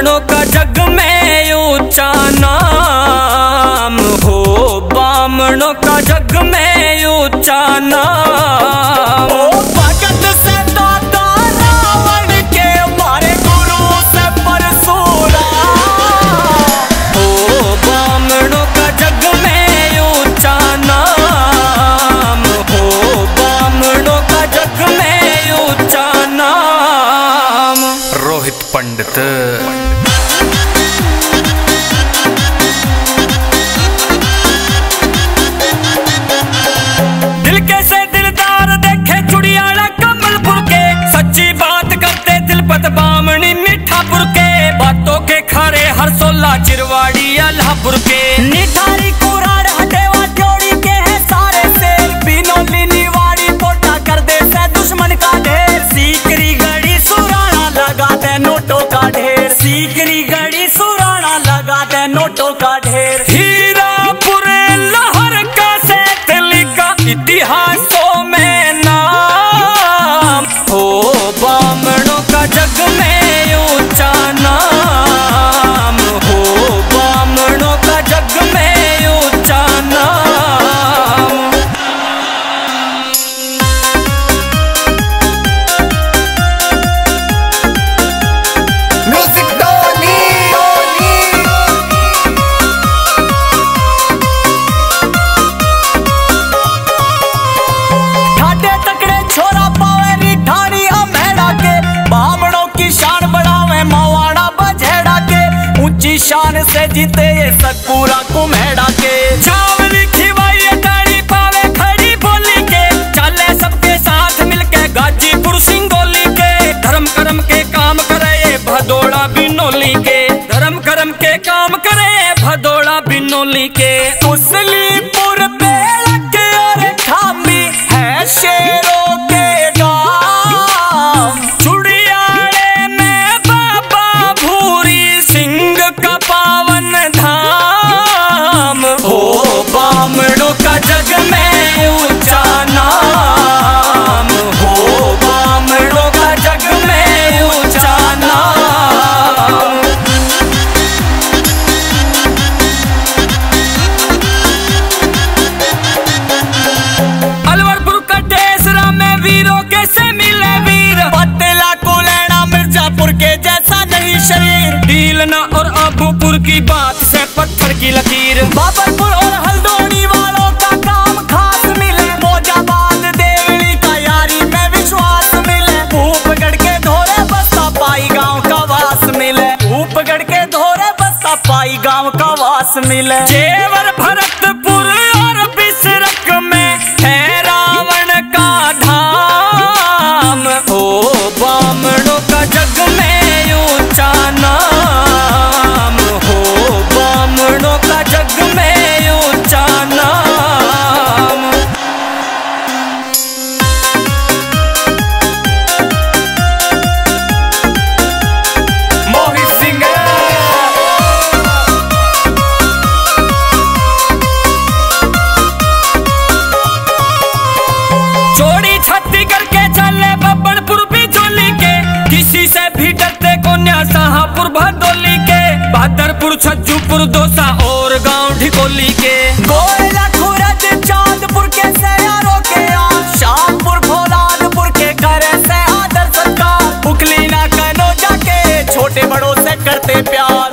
प्राणों का जग में ऊंचा नाम हो, बामणों का जग में ऊंचा नाम। भगत से दाता रावण के मारे गुरु से परशुराम हो, बामणों का जग में ऊंचा नाम हो, बामणों का जग में ऊंचा नाम। रोहित पंडित चिरवाड़ी अल्हापुर के निठारी कुरार हटेवा जोड़ी के है सारे सेल, बिनोली निवाड़ी पोटा कर दे से दुश्मन का ढेर। सीकरी गड़ी सुराना लगा दे नोटों का ढेर, सीकरी गड़ी सुराना लगा दे नोटों का ढेर। हीरापुरे लहर का से दिल का इतिहासों में नाम हो, बामणों का जग में ऊंचा नाम हो, बामणों का जग में ऊंचा नाम। म्यूजिक डोली ठाटे तकड़े छोरा पावे रिठानी अमेड़ा के, बामणों की शान बढ़ावे मावाड़ा बजेड़ा के। ऊंची शान से जीते ये सतपुरा कुम्हेड़ा के, छावली खिवाई डाली पावे खड़ी बोली के। चले सबके साथ मिलके गाजीपुर सिंगोली के, धर्म कर्म के काम करे ये भदौड़ा बिनोली के, धर्म कर्म के काम करे ये भदौड़ा बिनोली के। उसलीपुर पे लगे और खामी है शेरों के गाँव, बामणों का जग में ऊंचा नाम हो, बामणों का जग में ऊंचा नाम। अलवरपुर का देसरा में वीरों के से मिले वीर, बदला को लेना मिर्जापुर के जैसा नहीं शरीर। डीलना और अबूपुर की बात से पत्थर की लकीर, बाबरपुर और हल्दोनी वालों का काम खास मिले। मोजाबाद देवली का यारी में विश्वास मिले, ऊपगढ़ के धोरे बस्ता पाई गांव का वास मिले, ऊपगढ़ के धोरे बस्ता पाई गांव का वास मिले। जेवर भरतपुर और बिसरक में है रावण का धाम हो, बामणों का जग में ऊंचा नाम हो, बामणों का जग में ऊंचा नाम। मोहित सिंह जोड़ी छत्तीसगढ़ के चले बब्बलपुर बिजोली के, किसी से भी डरते को न्या शाहपुर भदौली के, बहादुरपुर छज्जूपुर दोसा और गांव ढिकोली के। गोयला खुरद चांदपुर के सयारों के आम, शामपुर भोलादपुर के करे से आदर सत्कार। उकली ना कनौजा के छोटे बड़ों से करते प्यार,